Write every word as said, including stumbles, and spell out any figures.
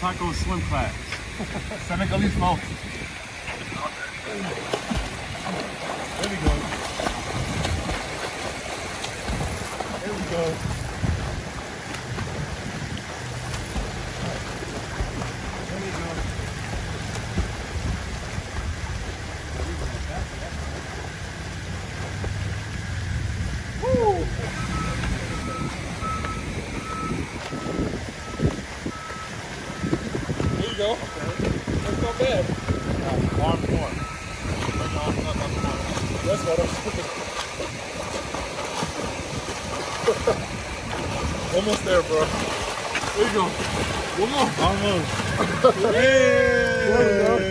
Tacko swim class. Senegalese mouth. There we go. There we go. There we go. Go. Okay. That's not bad. Yeah, arm four. That's what I'm almost there, bro. There you go. One more. Almost. Yay! There we go.